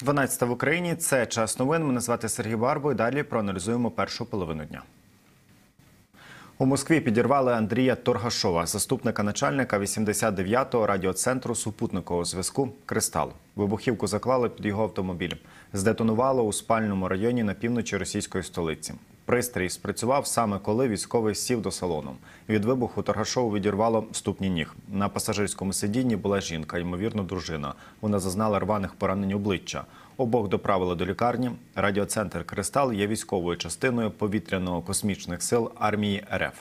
12 в Україні. Це «Час новин». Мене звати Сергій Барбою. Далі проаналізуємо першу половину дня. У Москві підірвали Андрія Торгашова, заступника начальника 89-го радіоцентру супутникового зв'язку «Кристал». Вибухівку заклали під його автомобіль. Здетонувало у спальному районі на півночі російської столиці. Пристрій спрацював саме коли військовий сів до салону. Від вибуху Торгашову відірвало ступні ніг. На пасажирському сидінні була жінка, ймовірно, дружина. Вона зазнала рваних поранень обличчя. Обох доправили до лікарні. Радіоцентр «Кристал» є військовою частиною повітряно-космічних сил армії РФ.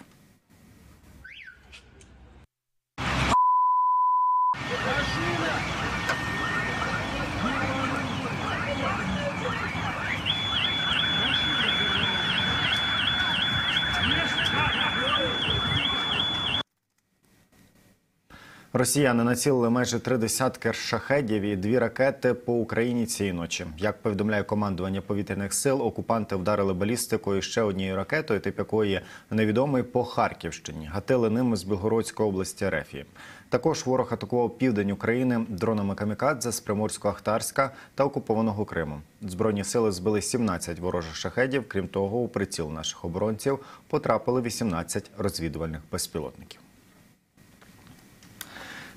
Росіяни націлили майже 30 шахедів і 2 ракети по Україні цієї ночі. Як повідомляє командування повітряних сил, окупанти вдарили балістикою ще однією ракетою, тип якої невідомий, по Харківщині. Гатили ними з Білгородської області Рефії. Також ворог атакував південь України дронами камікадзе з Приморсько-Ахтарська та окупованого Криму. Збройні сили збили 17 ворожих шахедів, крім того, у приціл наших оборонців потрапили 18 розвідувальних безпілотників.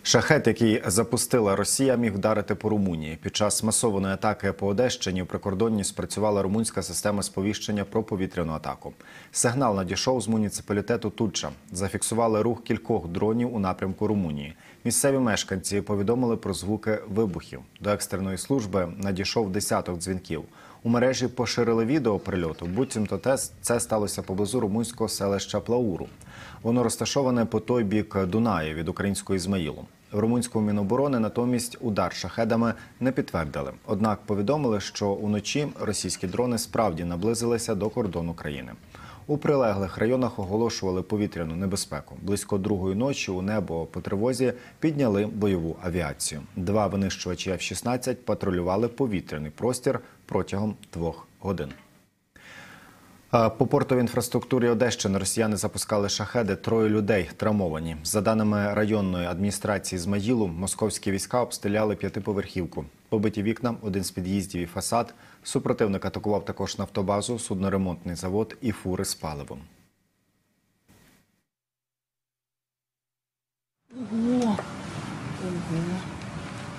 Шахед, який запустила Росія, міг вдарити по Румунії. Під час масованої атаки по Одещині у прикордонні спрацювала румунська система сповіщення про повітряну атаку. Сигнал надійшов з муніципалітету Тульча. Зафіксували рух кількох дронів у напрямку Румунії. Місцеві мешканці повідомили про звуки вибухів. До екстреної служби надійшов десяток дзвінків. У мережі поширили відео прильоту, буцімто це сталося поблизу румунського селища Плауру. Воно розташоване по той бік Дунаю від українського Ізмаїлу. В румунському Міноборони натомість удар шахедами не підтвердили. Однак повідомили, що уночі російські дрони справді наблизилися до кордону країни. У прилеглих районах оголошували повітряну небезпеку. Близько 2-ї ночі у небо по тривозі підняли бойову авіацію. 2 винищувачі F-16 патрулювали повітряний простір протягом 2 годин. По портовій інфраструктурі Одещини росіяни запускали шахеди, 3 людей травмовані. За даними районної адміністрації Ізмаїлу, московські війська обстріляли 5-поверхівку. Побиті вікна, один з під'їздів і фасад. Супротивник атакував також нафтобазу, судноремонтний завод і фури з паливом. Ого!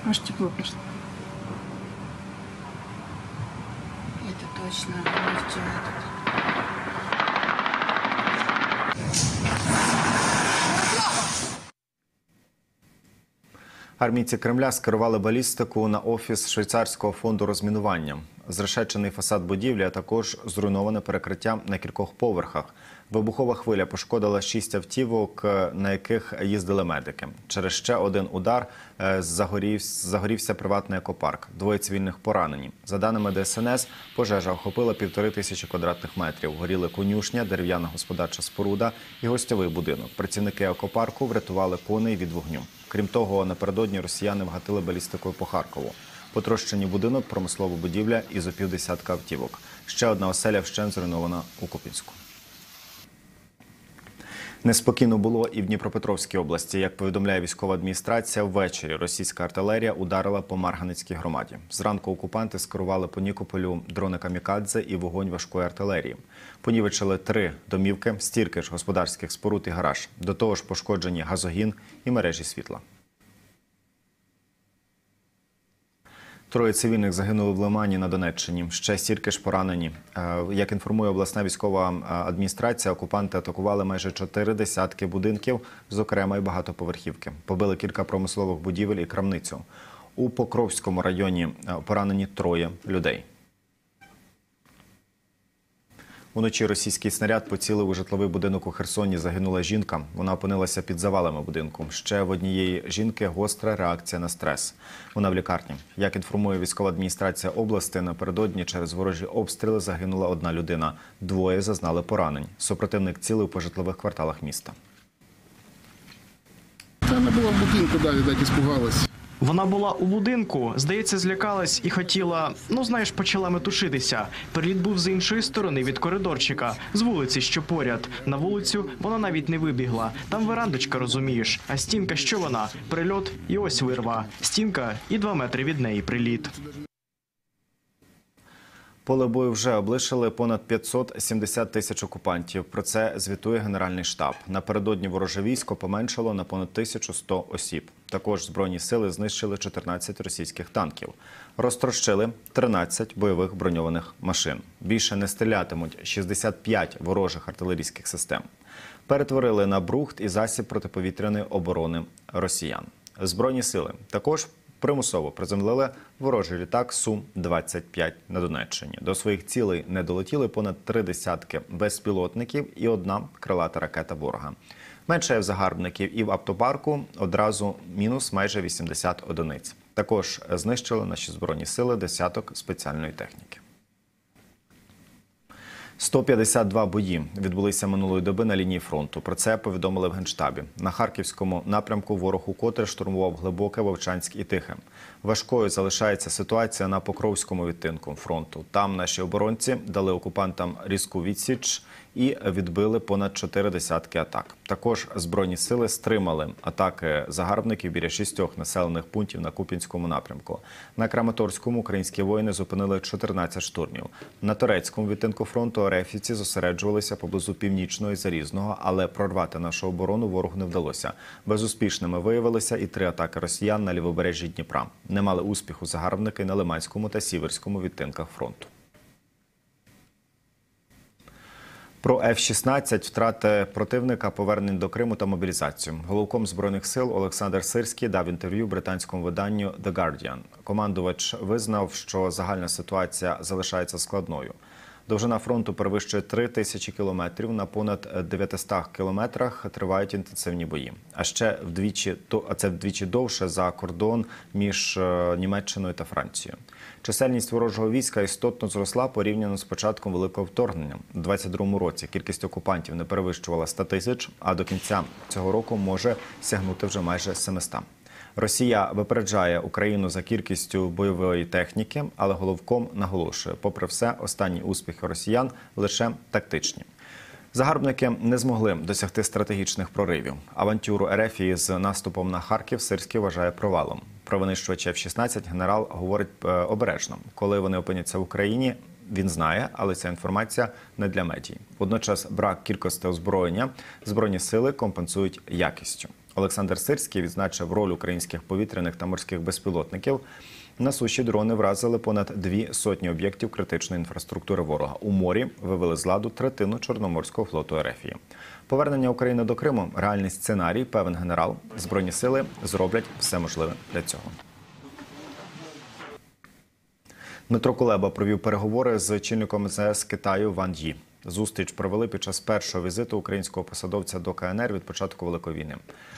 Аж тепло пішло. Це точно вчора тут. Армійці Кремля скерували балістику на офіс швейцарського фонду розмінування. Зрешечений фасад будівлі, а також зруйноване перекриття на кількох поверхах. Вибухова хвиля пошкодила 6 автівок, на яких їздили медики. Через ще один удар загорівся приватний екопарк. 2 цивільних поранені. За даними ДСНС, пожежа охопила 1500 квадратних метрів. Горіли конюшня, дерев'яна господарча споруда і гостьовий будинок. Працівники екопарку врятували коней від вогню. Крім того, напередодні росіяни вгатили балістикою по Харкову. Потрощені будинок, промислова будівля і зо півдесятка автівок. Ще одна оселя вщент зруйнована у Куп'янську. Неспокійно було і в Дніпропетровській області. Як повідомляє військова адміністрація, ввечері російська артилерія ударила по Марганецькій громаді. Зранку окупанти скерували по Нікополю дрони камікадзе і вогонь важкої артилерії. Понівечили 3 домівки, стільки ж господарських споруд і гараж. До того ж пошкоджені газогін і мережі світла. 3 цивільних загинули в Лимані на Донеччині. Ще стільки ж поранені. Як інформує обласна військова адміністрація, окупанти атакували майже 40 будинків, зокрема і багатоповерхівки. Побили кілька промислових будівель і крамницю. У Покровському районі поранені 3 людей. Уночі російський снаряд поцілив у житловий будинок у Херсоні. Загинула жінка. Вона опинилася під завалами будинку. Ще в однієї жінки гостра реакція на стрес. Вона в лікарні. Як інформує військова адміністрація області, напередодні через ворожі обстріли загинула 1 людина. 2 зазнали поранень. Супротивник цілив по житлових кварталах міста. Вона була в будинку, віддать, іспугалась. Вона була у будинку, здається, злякалась і хотіла, почала метушитися. Приліт був з іншої сторони від коридорчика, з вулиці, що поряд. На вулицю вона навіть не вибігла. Там верандочка, розумієш. А стінка, що вона? Прильот і ось вирва. Стінка і 2 метри від неї приліт. Поле бою вже облишили понад 570 тисяч окупантів. Про це звітує Генеральний штаб. Напередодні вороже військо поменшало на понад 1100 осіб. Також Збройні сили знищили 14 російських танків. Розтрощили 13 бойових броньованих машин. Більше не стрілятимуть 65 ворожих артилерійських систем. Перетворили на брухт і засіб протиповітряної оборони росіян. Збройні сили також примусово приземлили ворожий літак Су-25 на Донеччині. До своїх цілей не долетіли понад 30 безпілотників і одна крилата ракета ворога. Менше в загарбників і в автопарку одразу мінус майже 80 одиниць. Також знищили наші збройні сили десяток спеціальної техніки. 152 бої відбулися минулої доби на лінії фронту. Про це повідомили в Генштабі. На Харківському напрямку ворог укотре штурмував Глибоке, Вовчанськ і Тихе. Важкою залишається ситуація на Покровському відтинку фронту. Там наші оборонці дали окупантам різку відсіч і відбили понад 40 атак. Також Збройні сили стримали атаки загарбників біля 6 населених пунктів на Куп'янському напрямку. На Краматорському українські воїни зупинили 14 штурмів. На Торецькому відтинку фронту рефійці зосереджувалися поблизу Північного і Зарізного, але прорвати нашу оборону ворогу не вдалося. Безуспішними виявилися і 3 атаки росіян на лівобережжі Дніпра. Не мали успіху загарбники на Лиманському та Сіверському відтинках фронту. Про F-16, втрати противника, повернення до Криму та мобілізацію. Головком Збройних сил Олександр Сирський дав інтерв'ю британському виданню The Guardian. Командувач визнав, що загальна ситуація залишається складною. Довжина фронту перевищує 3000 кілометрів, на понад 900 кілометрах тривають інтенсивні бої. А ще вдвічі довше за кордон між Німеччиною та Францією. Чисельність ворожого війська істотно зросла порівняно з початком великого вторгнення. У 2022 році кількість окупантів не перевищувала 100 тисяч, а до кінця цього року може сягнути вже майже 700. Росія випереджає Україну за кількістю бойової техніки, але Головком наголошує, попри все, останні успіхи росіян лише тактичні. Загарбники не змогли досягти стратегічних проривів. Авантюру Рефії з наступом на Харків Сирський вважає провалом. Про винищувачі F-16 генерал говорить обережно. Коли вони опиняться в Україні, він знає, але ця інформація не для медій. Водночас брак кількості озброєння Збройні сили компенсують якістю. Олександр Сирський відзначив роль українських повітряних та морських безпілотників. На суші дрони вразили понад 200 об'єктів критичної інфраструктури ворога. У морі вивели з ладу третину Чорноморського флоту Рефії. Повернення України до Криму – реальний сценарій, певен генерал. Збройні сили зроблять все можливе для цього. Дмитро Кулеба провів переговори з очільником МЗС Китаю Ван Ї. Зустріч провели під час першого візиту українського посадовця до КНР від початку Великої війни.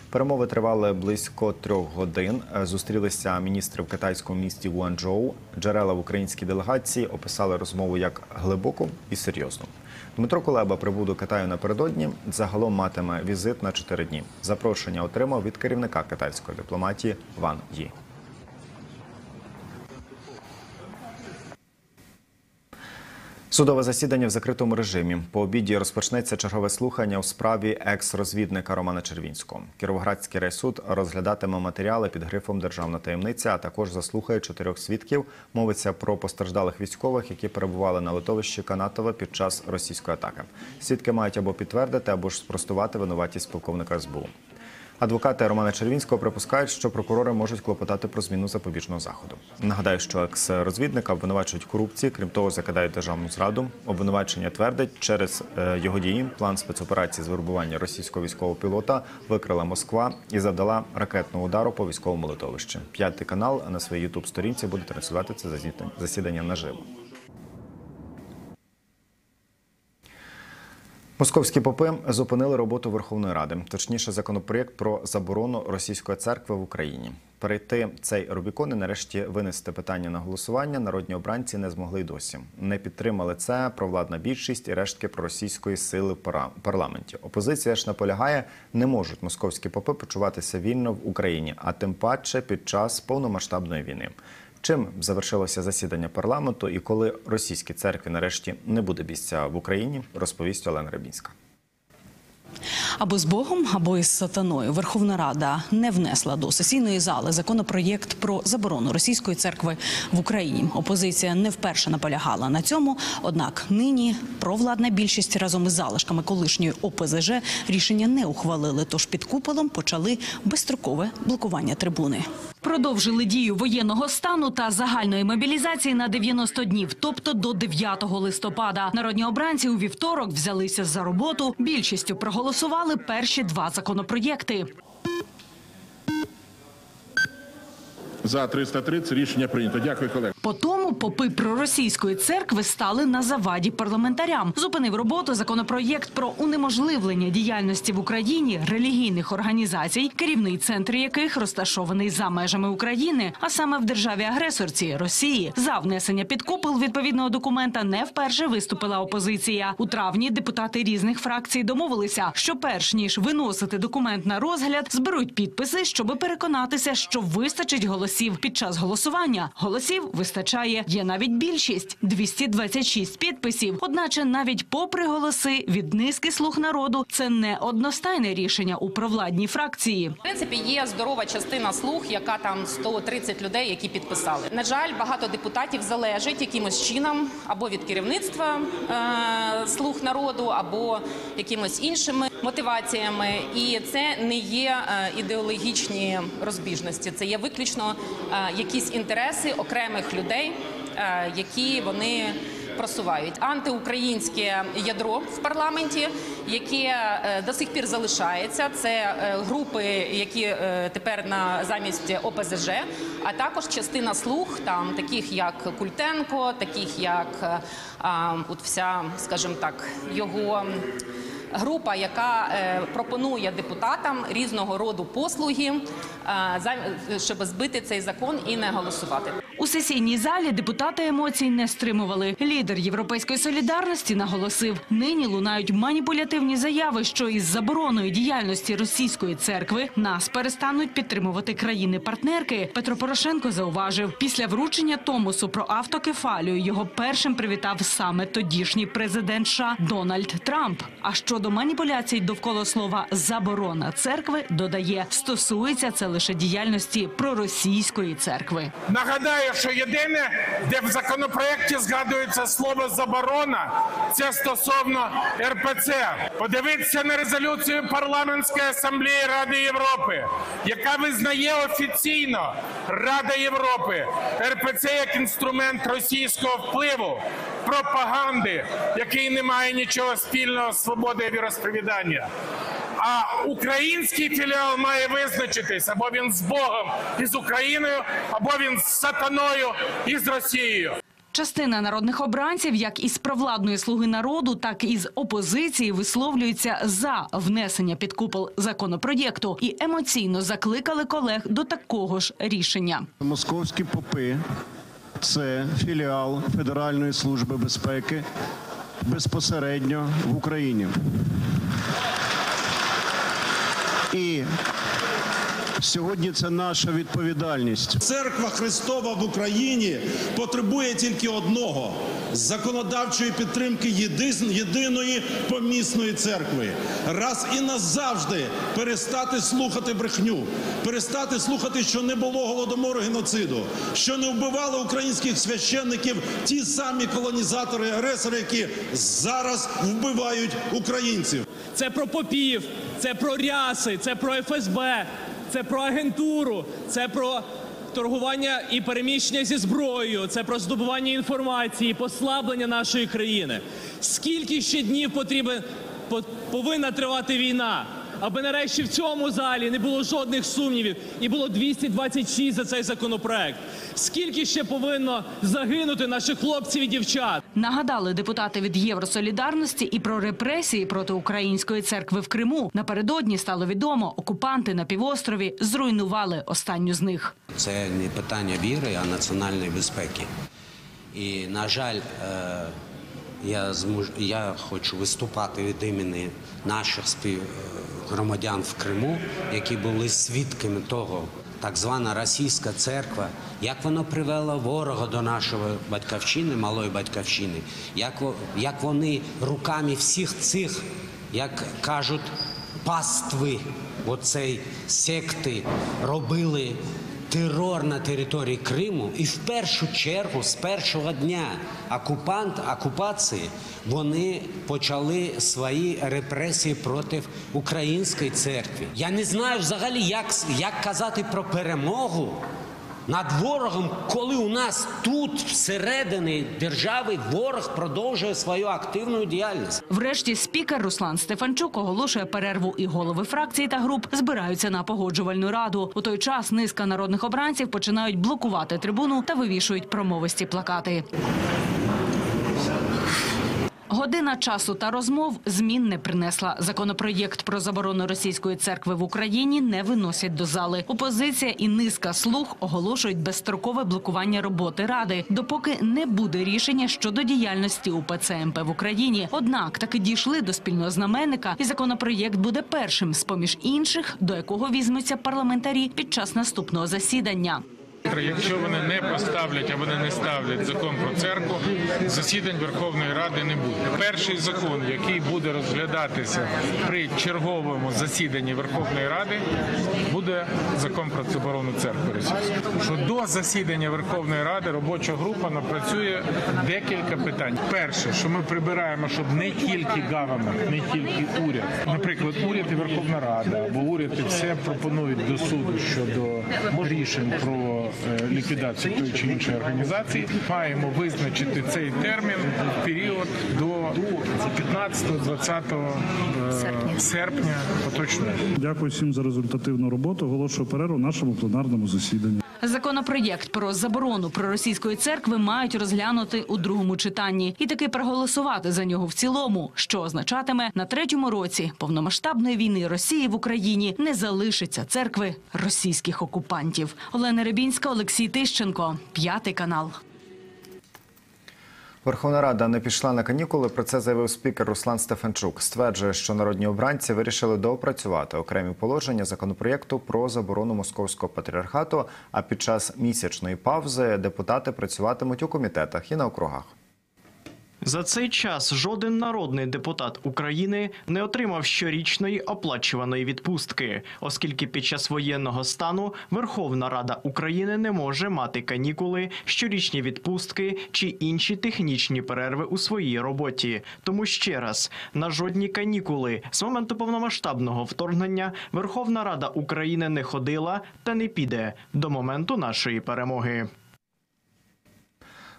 Перемови тривали близько 3 годин. Зустрілися міністри в китайському місті Гуанчжоу. Джерела в українській делегації описали розмову як глибоку і серйозну. Дмитро Кулеба прибув до Китаю напередодні. Загалом матиме візит на 4 дні. Запрошення отримав від керівника китайської дипломатії Ван Ї. Судове засідання в закритому режимі. По обіді розпочнеться чергове слухання у справі екс-розвідника Романа Червінського. Кіровоградський райсуд розглядатиме матеріали під грифом «Державна таємниця», а також заслухає 4 свідків. Мовиться про постраждалих військових, які перебували на литовищі Канатова під час російської атаки. Свідки мають або підтвердити, або ж спростувати винуватість полковника СБУ. Адвокати Романа Червінського припускають, що прокурори можуть клопотати про зміну запобіжного заходу. Нагадаю, що екс-розвідника обвинувачують в корупції, крім того, закидають державну зраду. Обвинувачення твердить, через його дії план спецоперації з вербування російського військового пілота викрила Москва і завдала ракетного удару по військовому литовищі. 5 канал на своїй ютуб-сторінці буде транслювати це засідання наживо. Московські попи зупинили роботу Верховної Ради, точніше законопроєкт про заборону російської церкви в Україні. Перейти цей Рубікон і нарешті винести питання на голосування народні обранці не змогли й досі. Не підтримали це провладна більшість і рештки проросійської сили в парламенті. Опозиція ж наполягає, не можуть московські попи почуватися вільно в Україні, а тим паче під час повномасштабної війни. Чим завершилося засідання парламенту і коли російській церкві нарешті не буде місця в Україні, розповість Олена Рибінська. Або з Богом, або із сатаною. Верховна Рада не внесла до сесійної зали законопроєкт про заборону російської церкви в Україні. Опозиція не вперше наполягала на цьому, однак нині провладна більшість разом із залишками колишньої ОПЗЖ рішення не ухвалили, тож під куполом почали безстрокове блокування трибуни. Продовжили дію воєнного стану та загальної мобілізації на 90 днів, тобто до 9 листопада. Народні обранці у вівторок взялися за роботу. Більшістю проголосували перші два законопроєкти. За 330 рішення прийнято. Дякую, колеги. По тому попи проросійської церкви стали на заваді парламентарям. Зупинив роботу законопроєкт про унеможливлення діяльності в Україні релігійних організацій, керівний центр яких розташований за межами України, а саме в державі-агресорці – Росії. За внесення під купол відповідного документа не вперше виступила опозиція. У травні депутати різних фракцій домовилися, що перш ніж виносити документ на розгляд, зберуть підписи, щоб переконатися, що вистачить голосів. Під час голосування голосів вистачає. Є навіть більшість – 226 підписів. Одначе навіть попри голоси від низки слуг народу, це не одностайне рішення у провладній фракції. В принципі, є здорова частина слуг, яка там 130 людей, які підписали. На жаль, багато депутатів залежить якимось чином або від керівництва слуг народу, або якимось іншими мотиваціями. І це не є ідеологічні розбіжності, це є виключно якісь інтереси окремих людей, які вони просувають. Антиукраїнське ядро в парламенті, яке до сих пір залишається, це групи, які тепер замість ОПЗЖ, а також частина слуг, там таких як Культенко, таких як вся, скажімо так, його група, яка пропонує депутатам різного роду послуги, щоб збити цей закон і не голосувати. У сесійній залі депутати емоцій не стримували. Лідер "Європейської солідарності" наголосив, нині лунають маніпулятивні заяви, що із забороною діяльності російської церкви нас перестануть підтримувати країни-партнерки. Петро Порошенко зауважив, після вручення томосу про автокефалію його першим привітав саме тодішній президент США Дональд Трамп. А щодо маніпуляцій довкола слова «заборона церкви», додає, стосується це лише діяльності проросійської церкви. Нагадаю, що єдине, де в законопроєкті згадується слово «заборона», це стосовно РПЦ. Подивіться на резолюцію Парламентської асамблеї Ради Європи, яка визнає офіційно Рада Європи РПЦ як інструмент російського впливу, пропаганди, який не має нічого спільного з свободою віросповідання. А український філіал має визначитись, або він з Богом із Україною, або він з сатаною із Росією. Частина народних обранців, як із провладної "Слуги народу", так і з опозиції висловлюються за внесення під купол законопроєкту і емоційно закликали колег до такого ж рішення. Московські попи – це філіал Федеральної служби безпеки безпосередньо в Україні. І сьогодні це наша відповідальність. Церква Христова в Україні потребує тільки одного – законодавчої підтримки єдиної помісної церкви. Раз і назавжди перестати слухати брехню, перестати слухати, що не було голодомору, геноциду, що не вбивали українських священників ті самі колонізатори, агресори, які зараз вбивають українців. Це про попів, це про ряси, це про ФСБ, це про агентуру, це про торгування і переміщення зі зброєю, це про здобування інформації, послаблення нашої країни. Скільки ще днів повинна тривати війна, аби нарешті в цьому залі не було жодних сумнівів і було 226 за цей законопроект? Скільки ще повинно загинути наших хлопців і дівчат? Нагадали депутати від Євросолідарності і про репресії проти української церкви в Криму. Напередодні стало відомо, окупанти на півострові зруйнували останню з них. Це не питання віри, а національної безпеки. І, на жаль, я хочу виступати від імені наших громадян в Криму, які були свідками того, так звана російська церква, як вона привела ворога до нашої батьківщини, малої батьківщини, як вони руками всіх цих, як кажуть пастви оцей секти робили терор на території Криму, і в першу чергу з першого дня окупації вони почали свої репресії проти української церкви. Я не знаю взагалі, як казати про перемогу над ворогом, коли у нас тут всередині держави ворог продовжує свою активну діяльність. Врешті спікер Руслан Стефанчук оголошує перерву, і голови фракцій та груп збираються на погоджувальну раду. У той час низка народних обранців починають блокувати трибуну та вивішують промовисті плакати. Година часу та розмов змін не принесла. Законопроєкт про заборону російської церкви в Україні не виносять до зали. Опозиція і низка слуг оголошують безстрокове блокування роботи Ради, допоки не буде рішення щодо діяльності УПЦ МП в Україні. Однак таки дійшли до спільного знаменника, і законопроєкт буде першим з-поміж інших, до якого візьмуться парламентарі під час наступного засідання. Якщо вони не поставлять, а вони не ставлять закон про церкву, засідань Верховної Ради не буде. Перший закон, який буде розглядатися при черговому засіданні Верховної Ради, буде закон про заборону церкви російської. Що до засідання Верховної Ради робоча група напрацює декілька питань. Перше, що ми прибираємо, щоб не тільки ґавамент, не тільки уряд. Наприклад, уряд і Верховна Рада, або уряд і все пропонують до суду щодо рішень про ліквідацію тої чи іншої організації. Маємо визначити цей термін в період до 15-20 серпня поточного. Дякую всім за результативну роботу. Оголошую перерву нашому пленарному засіданні. Законопроєкт про заборону проросійської церкви мають розглянути у другому читанні і таки проголосувати за нього в цілому, що означатиме, на третьому році повномасштабної війни Росії в Україні не залишиться церкви російських окупантів. Олена Рибінська, Олексій Тищенко, 5 канал. Верховна Рада не пішла на канікули, про це заявив спікер Руслан Стефанчук. Стверджує, що народні обранці вирішили доопрацювати окремі положення законопроєкту про заборону московського патріархату, а під час місячної паузи депутати працюватимуть у комітетах і на округах. За цей час жоден народний депутат України не отримав щорічної оплачуваної відпустки, оскільки під час воєнного стану Верховна Рада України не може мати канікули, щорічні відпустки чи інші технічні перерви у своїй роботі. Тому ще раз, на жодні канікули з моменту повномасштабного вторгнення Верховна Рада України не ходила та не піде до моменту нашої перемоги.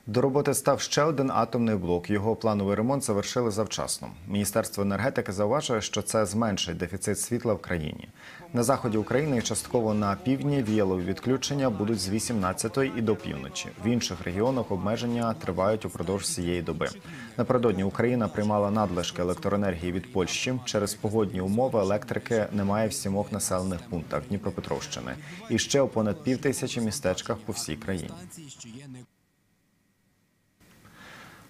До роботи став ще один атомний блок. Його плановий ремонт завершили завчасно. Міністерство енергетики зауважує, що це зменшить дефіцит світла в країні. На заході України і частково на півдні віялові відключення будуть з 18-ї і до півночі. В інших регіонах обмеження тривають упродовж всієї доби. Напередодні Україна приймала надлишки електроенергії від Польщі. Через погодні умови електрики немає в 7 населених пунктах Дніпропетровщини. І ще у понад 5000 містечках по всій країні.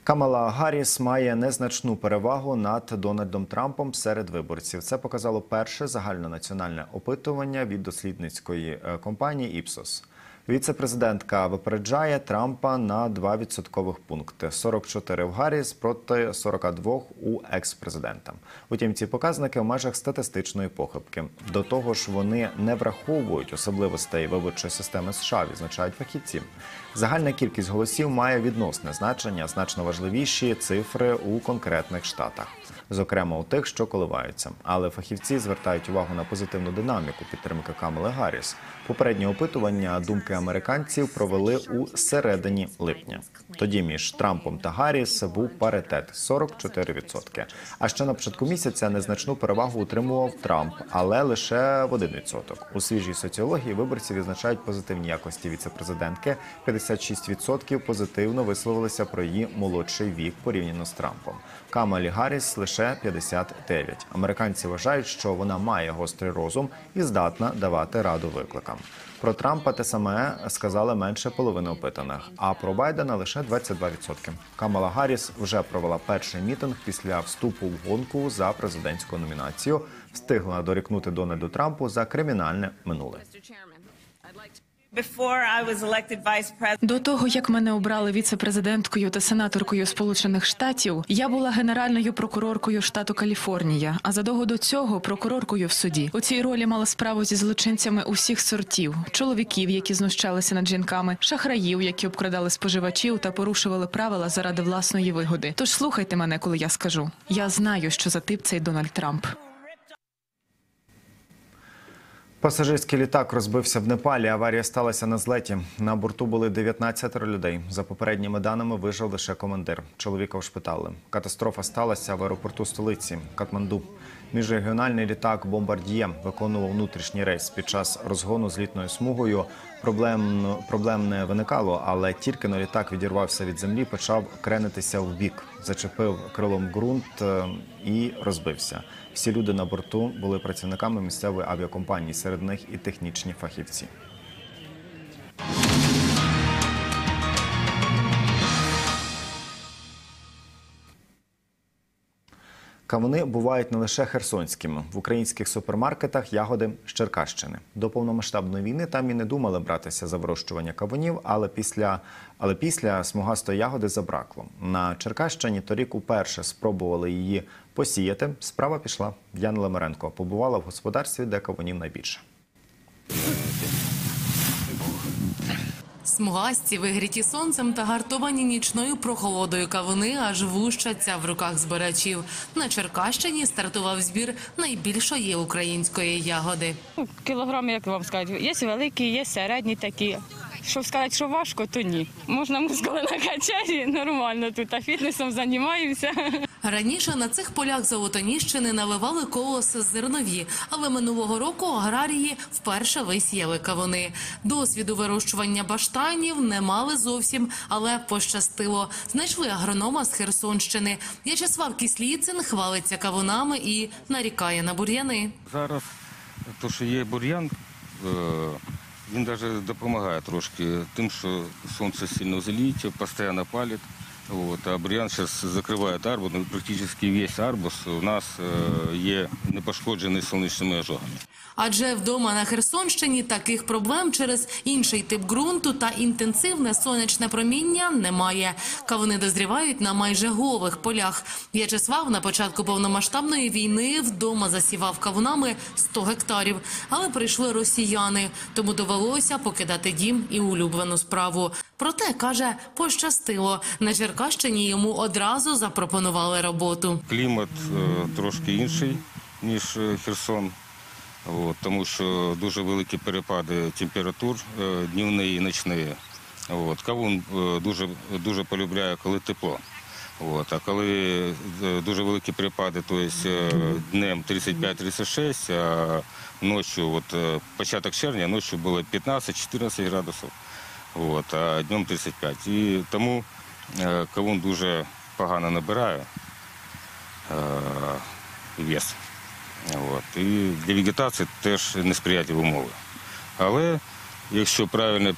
Камала Гарріс має незначну перевагу над Дональдом Трампом серед виборців. Це показало перше загальнонаціональне опитування від дослідницької компанії Ipsos. Віце-президентка випереджає Трампа на 2% пункти – 44 в Гарріс проти 42 у екс-президента. Утім, ці показники в межах статистичної похибки. До того ж, вони не враховують особливостей виборчої системи США, відзначають фахівці. Загальна кількість голосів має відносне значення, значно важливіші цифри у конкретних штатах, зокрема у тих, що коливаються. Але фахівці звертають увагу на позитивну динаміку підтримки Камали Гарріс. Попереднє опитування думки американців провели у середині липня. Тоді між Трампом та Гарріс був паритет – 44%. А ще на початку місяця незначну перевагу утримував Трамп, але лише в 1%. У свіжій соціології виборці відзначають позитивні якості віцепрезидентки. 56% позитивно висловилися про її молодший вік порівняно з Трампом. Камалі Гарріс – лише 59%. Американці вважають, що вона має гострий розум і здатна давати раду викликам. Про Трампа те саме сказали менше половини опитаних, а про Байдена – лише 22%. Камала Гарріс вже провела перший мітинг після вступу в гонку за президентську номінацію. Встигла дорікнути Дональду Трампу за кримінальне минуле. До того, як мене обрали віце-президенткою та сенаторкою Сполучених Штатів, я була генеральною прокуроркою штату Каліфорнія, а задовго до цього прокуроркою в суді. У цій ролі мала справу зі злочинцями усіх сортів – чоловіків, які знущалися над жінками, шахраїв, які обкрадали споживачів та порушували правила заради власної вигоди. Тож слухайте мене, коли я скажу. Я знаю, що за тип цей Дональд Трамп. Пасажирський літак розбився в Непалі. Аварія сталася на злеті. На борту були 19 людей. За попередніми даними, вижив лише командир. Чоловіка ушпитали. Катастрофа сталася в аеропорту столиці Катманду. Міжрегіональний літак «Бомбард'є» виконував внутрішній рейс. Під час розгону злітною смугою проблем не виникало, але тільки но літак відірвався від землі, почав кренитися вбік, зачепив крилом ґрунт і розбився. Всі люди на борту були працівниками місцевої авіакомпанії, серед них і технічні фахівці. Кавуни бувають не лише херсонськими. В українських супермаркетах ягоди з Черкащини. До повномасштабної війни там і не думали братися за вирощування кавунів, але після смугастої ягоди забракло. На Черкащині торік уперше спробували її посіяти. Справа пішла. Яна Лемеренко побувала в господарстві, де кавунів найбільше. Смугасті, вигріті сонцем та гартовані нічною прохолодою кавуни аж вущаться в руках збирачів. На Черкащині стартував збір найбільшої української ягоди. Кілограми, як вам сказати, є великі, є середні такі. Щоб сказати, що важко, то ні. Можна мускали на качелі, нормально тут, а фітнесом займаємося. Раніше на цих полях Золотоніщини наливали колос зернові, але минулого року аграрії вперше висіяли кавуни. Досвіду вирощування баштанів не мали зовсім, але пощастило. Знайшли агронома з Херсонщини. В'ячеслав Кісліцин хвалиться кавунами і нарікає на бур'яни. Зараз, то що є бур'ян, він навіть допомагає трошки тим, що сонце сильно заліє, постійно палить. А бур'ян зараз закриває арбуз, практично весь арбуз у нас є непошкоджений сонячними ожогами. Адже вдома на Херсонщині таких проблем через інший тип ґрунту та інтенсивне сонячне проміння немає. Кавуни дозрівають на майже голих полях. В'ячеслав на початку повномасштабної війни вдома засівав кавунами 100 гектарів. Але прийшли росіяни, тому довелося покидати дім і улюблену справу. Проте, каже, пощастило. На Черкащині йому одразу запропонували роботу. Клімат трошки інший, ніж Херсон. Тому що дуже великі перепади температур днівні і нічні. Кавун дуже полюбляє, коли тепло. А коли дуже великі перепади, днем 35-36, а ночі, початок червня, ночі було 15-14 градусів, а днем 35. І тому кавун дуже погано набирає вес. І для вегетації теж несприятливі умови. Але якщо правильно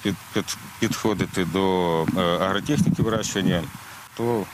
підходити до агротехніки вирощування, то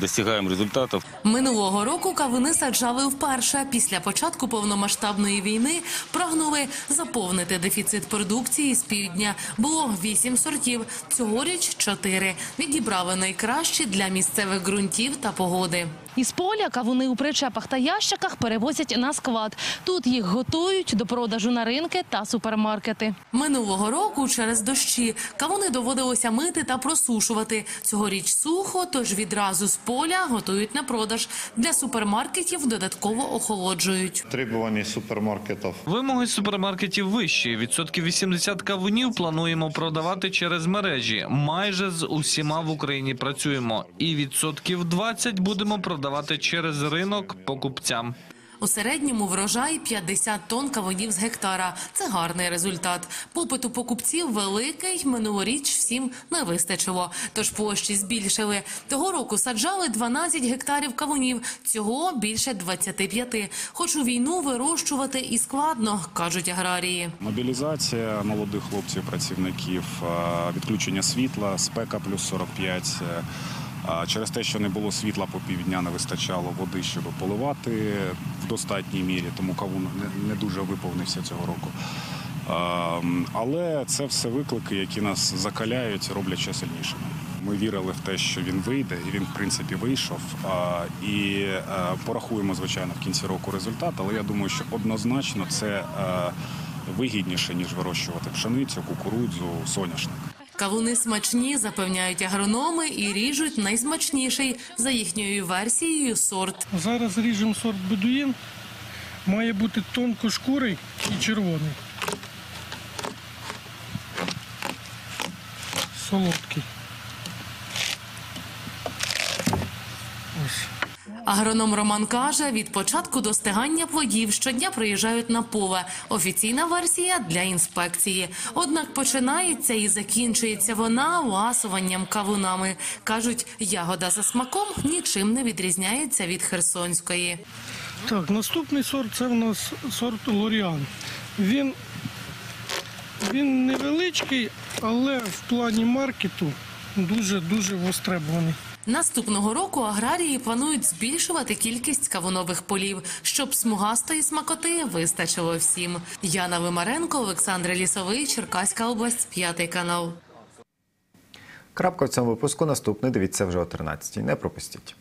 досягаємо результатів. Минулого року кавуни саджали вперше. Після початку повномасштабної війни прагнули заповнити дефіцит продукції з півдня. Було 8 сортів, цьогоріч 4. Відібрали найкращі для місцевих ґрунтів та погоди. Із поля кавуни у причепах та ящиках перевозять на склад. Тут їх готують до продажу на ринки та супермаркети. Минулого року через дощі кавуни доводилося мити та просушувати. Цьогоріч сухо, тож відразу з поля готують на продаж. Для супермаркетів додатково охолоджують. Вимоги супермаркетів вищі. Відсотків 80 кавунів плануємо продавати через мережі. Майже з усіма в Україні працюємо. І відсотків 20 будемо продавати через ринок покупцям. У середньому врожай 50 тонн кавунів з гектара. Це гарний результат. Попит у покупців великий, минулоріч всім не вистачило. Тож площі збільшили. Того року саджали 12 гектарів кавунів. Цього більше 25. Хоч у війну вирощувати і складно, кажуть аграрії. Мобілізація молодих хлопців-працівників, відключення світла, спека плюс 45. Через те, що не було світла по півдня, не вистачало води, щоб поливати в достатній мірі, тому кавун не дуже виповнився цього року. Але це все виклики, які нас закаляють, роблять ще сильнішими. Ми вірили в те, що він вийде, і він, в принципі, вийшов. І порахуємо, звичайно, в кінці року результат, але я думаю, що однозначно це вигідніше, ніж вирощувати пшеницю, кукурудзу, соняшник. Кавуни смачні, запевняють агрономи, і ріжуть найсмачніший, за їхньою версією, сорт. Зараз ріжемо сорт «Бедуїн». Має бути тонкошкурий і червоний. Солодкий. Агроном Роман каже, від початку до стигання плодів щодня приїжджають на поле. Офіційна версія – для інспекції. Однак починається і закінчується вона ласуванням кавунами. Кажуть, ягода за смаком нічим не відрізняється від херсонської. Так, наступний сорт – це в нас сорт «Лоріан». Він невеличкий, але в плані маркету дуже-дуже востребований. Наступного року аграрії планують збільшувати кількість кавунових полів, щоб смугастої смакоти вистачило всім. Яна Вимаренко, Олександр Лісовий, Черкаська область, 5 канал. Крапка в цьому випуску. Наступний дивіться вже о 13-й. Не пропустіть.